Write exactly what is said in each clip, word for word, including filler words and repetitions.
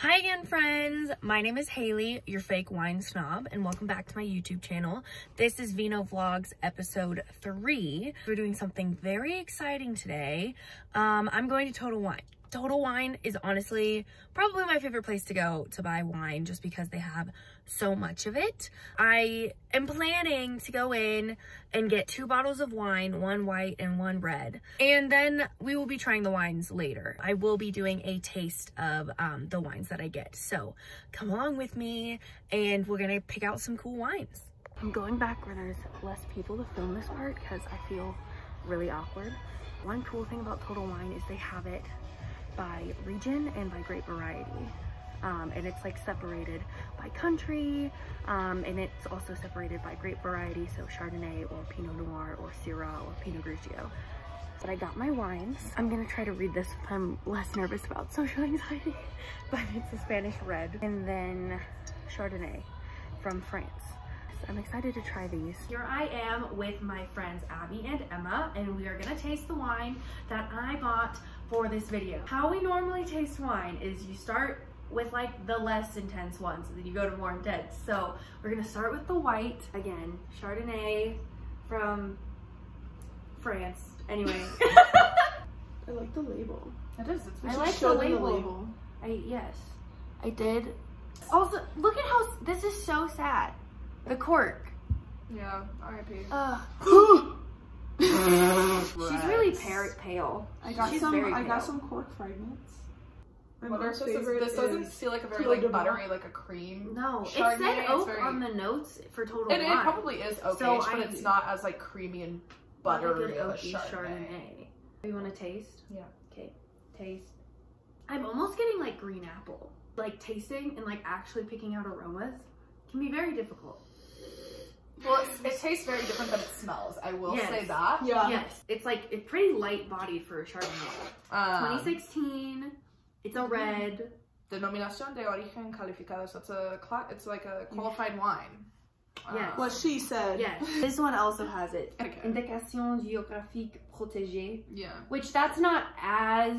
Hi again, friends. My name is Haley, your fake wine snob, and welcome back to my YouTube channel. This is Vino Vlogs episode three. We're doing something very exciting today. Um, I'm going to Total Wine. Total Wine is honestly probably my favorite place to go to buy wine just because they have so much of it. I am planning to go in and get two bottles of wine, one white and one red. And then we will be trying the wines later. I will be doing a taste of um, the wines that I get. So come along with me and we're gonna pick out some cool wines. I'm going back where there's less people to film this part because I feel really awkward. One cool thing about Total Wine is they have it by region and by grape variety. Um, and it's like separated by country, um, and it's also separated by grape variety, so Chardonnay or Pinot Noir or Syrah or Pinot Grigio. But I got my wines. I'm gonna try to read this if I'm less nervous about social anxiety, but it's a Spanish red. And then Chardonnay from France. So I'm excited to try these. Here I am with my friends Abby and Emma, and we are gonna taste the wine that I bought for this video. How we normally taste wine is you start with like the less intense ones and then you go to more intense. So we're gonna start with the white. Again, Chardonnay from France. Anyway. I like the label. It is. It's I like the label. the label. I yes. I did. Also, look at how, this is so sad. The cork. Yeah, R I P. Ugh. She's really pale. I got She's some. Very I pale. got some cork fragments. Well, this doesn't feel like a very like buttery, like a cream. No, Chardonnay, it said oak very, on the notes for Total Wine. It, it probably is oakish, so but I, it's not as like creamy and buttery as Chardonnay. Chardonnay. You want to taste? Yeah. Okay. Taste. I'm almost getting like green apple. Like tasting and like actually picking out aromas can be very difficult. Well, it's, it tastes very different than it smells. I will yes. say that. Yeah. Yes. It's like it's pretty light bodied for a Chardonnay. Um, twenty sixteen. It's a red. Denominación de origen calificada. So it's a it's like a qualified wine. Yeah. Um, what she said. Yes. This one also has it. Okay. Indication géographique protégée. Yeah. Which that's not as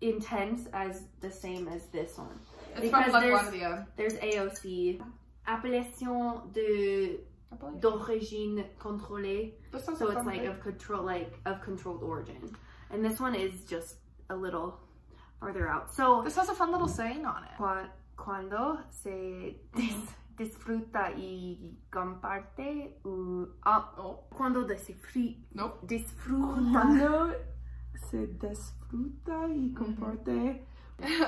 intense as the same as this one. It's because like there's, one the, uh, there's A O C. Appellation d'origine contrôlée, so it's like of control, like of controlled origin, and this one is just a little farther out. So this has a fun little saying on it. Cuando se disfruta y comparte, cuando disfruta, se disfruta y comparte.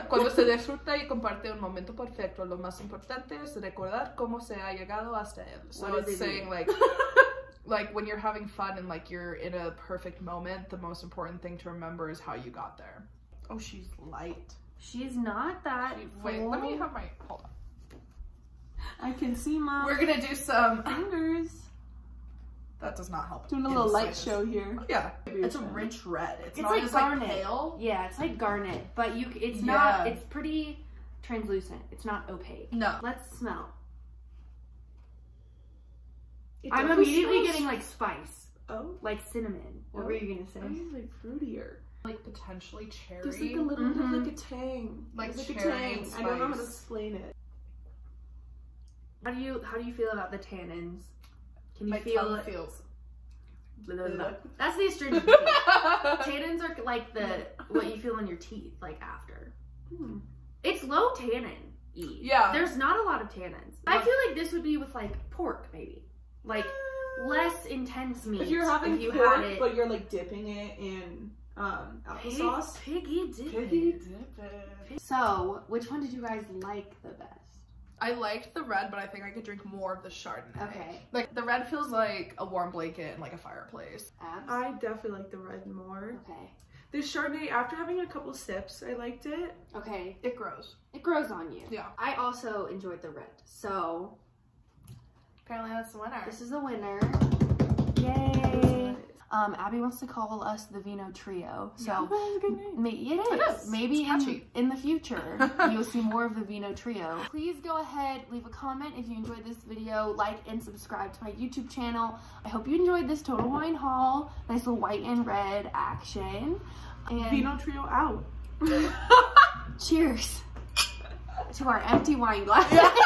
Cuando se disfruta y comparte un momento perfecto, lo más importante es recordar cómo se ha llegado hasta él. So it's saying like, like when you're having fun and like you're in a perfect moment, the most important thing to remember is how you got there. Oh, she's light. She's not that. She, wait, let me have my. Hold on. I can see my. We're gonna do some fingers. That does not help. Doing a little light show here. Yeah, it's a rich red. It's, it's not like just garnet. Like pale. Yeah, it's like garnet, but you. It's yeah. not. It's pretty translucent. It's not opaque. No. Let's smell. It I'm immediately smells. getting like spice. Oh, like cinnamon. What oh. were you gonna say? I mean, like fruitier. Like potentially cherry. There's like a little mm-hmm. bit of like a tang. Like, like cherry a tang. And spice. I don't know how to explain it. How do you how do you feel about the tannins? Can you My feel it? Feels. Blah, blah, blah. That's the astringent. Tannins are like the what you feel on your teeth, like after. Hmm. It's low tannin. -y. Yeah. There's not a lot of tannins. What? I feel like this would be with like pork, maybe. Like less intense meat. If you're having if you pork, had it, but you're like dipping it in um applesauce. Piggy dip. Piggy dip. So, which one did you guys like the best? I liked the red, but I think I could drink more of the Chardonnay. Okay. Like, the red feels like a warm blanket and like a fireplace. Abs? I definitely like the red more. Okay. The Chardonnay, after having a couple sips, I liked it. Okay. It grows. It grows on you. Yeah. I also enjoyed the red, so. Apparently that's the winner. This is the winner. Yay. Um, Abby wants to call us the Vino Trio, so yeah, good name. It, is. it is. Maybe in, in the future you'll see more of the Vino Trio. Please go ahead, leave a comment if you enjoyed this video, like and subscribe to my YouTube channel. I hope you enjoyed this Total Wine haul, nice little white and red action. And Vino Trio out. Cheers. to our empty wine glass. Yeah.